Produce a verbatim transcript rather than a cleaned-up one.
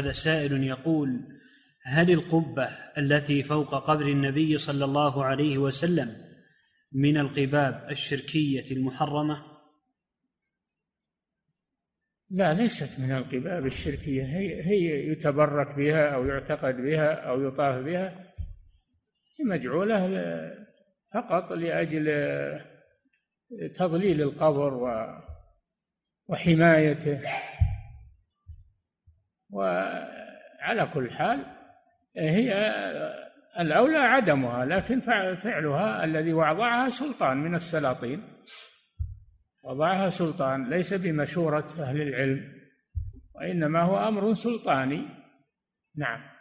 هذا سائل يقول: هل القبة التي فوق قبر النبي صلى الله عليه وسلم من القباب الشركية المحرمة؟ لا، ليست من القباب الشركية، هي, هي يتبرك بها أو يعتقد بها أو يطاف بها، مجعولة فقط لأجل تضليل القبر وحمايته. وعلى كل حال هي الأولى عدمها، لكن فعلها الذي وضعها سلطان من السلاطين، وضعها سلطان ليس بمشورة أهل العلم، وإنما هو أمر سلطاني. نعم.